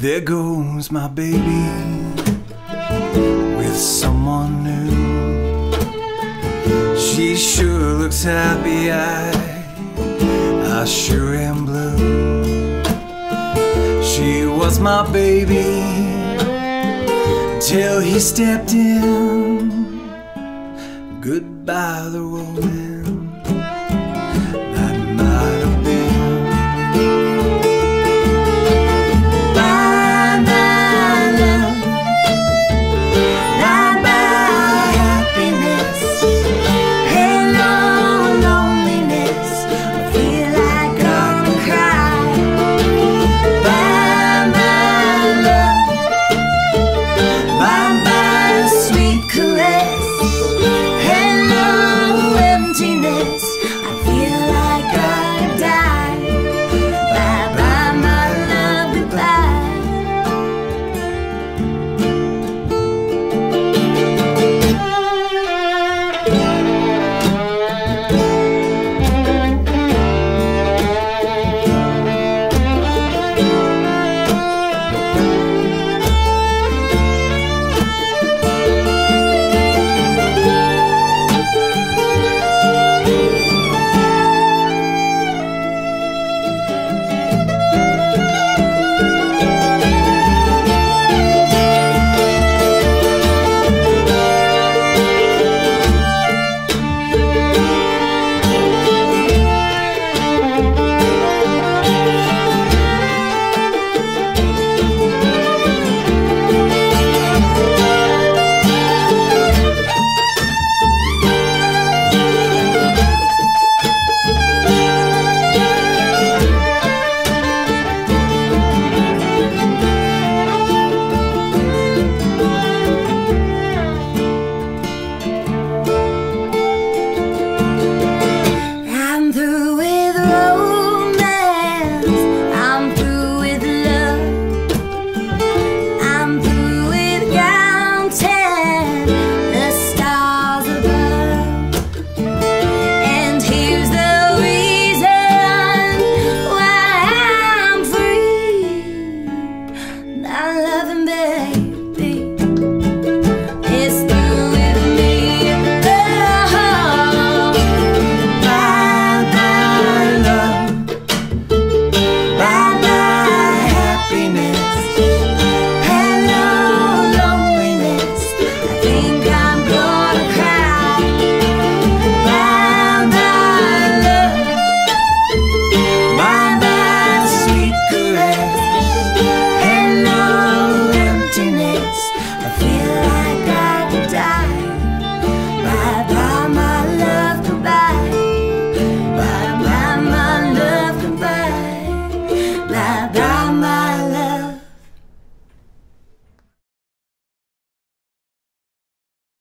There goes my baby with someone new. She sure looks happy-eyed, I sure am blue. She was my baby till he stepped in. Goodbye the romance.